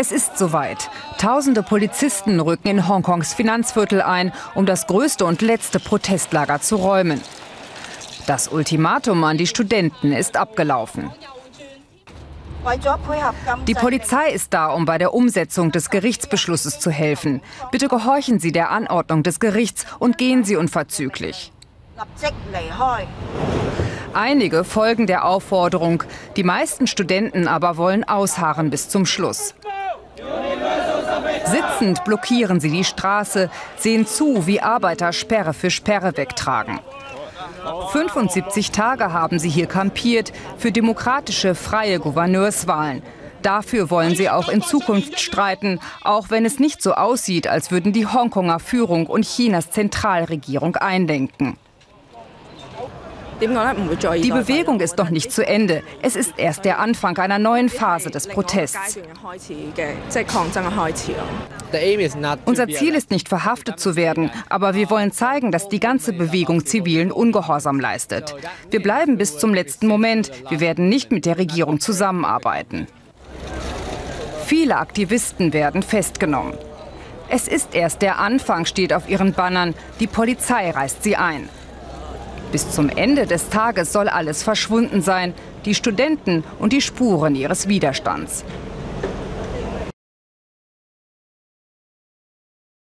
Es ist soweit. Tausende Polizisten rücken in Hongkongs Finanzviertel ein, um das größte und letzte Protestlager zu räumen. Das Ultimatum an die Studenten ist abgelaufen. Die Polizei ist da, um bei der Umsetzung des Gerichtsbeschlusses zu helfen. Bitte gehorchen Sie der Anordnung des Gerichts und gehen Sie unverzüglich. Einige folgen der Aufforderung, die meisten Studenten aber wollen ausharren bis zum Schluss. Sitzend blockieren sie die Straße, sehen zu, wie Arbeiter Sperre für Sperre wegtragen. 75 Tage haben sie hier kampiert für demokratische, freie Gouverneurswahlen. Dafür wollen sie auch in Zukunft streiten, auch wenn es nicht so aussieht, als würden die Hongkonger Führung und Chinas Zentralregierung einlenken. Die Bewegung ist noch nicht zu Ende. Es ist erst der Anfang einer neuen Phase des Protests. Unser Ziel ist nicht, verhaftet zu werden, aber wir wollen zeigen, dass die ganze Bewegung zivilen Ungehorsam leistet. Wir bleiben bis zum letzten Moment. Wir werden nicht mit der Regierung zusammenarbeiten. Viele Aktivisten werden festgenommen. Es ist erst der Anfang, steht auf ihren Bannern. Die Polizei reißt sie ein. Bis zum Ende des Tages soll alles verschwunden sein, die Studenten und die Spuren ihres Widerstands.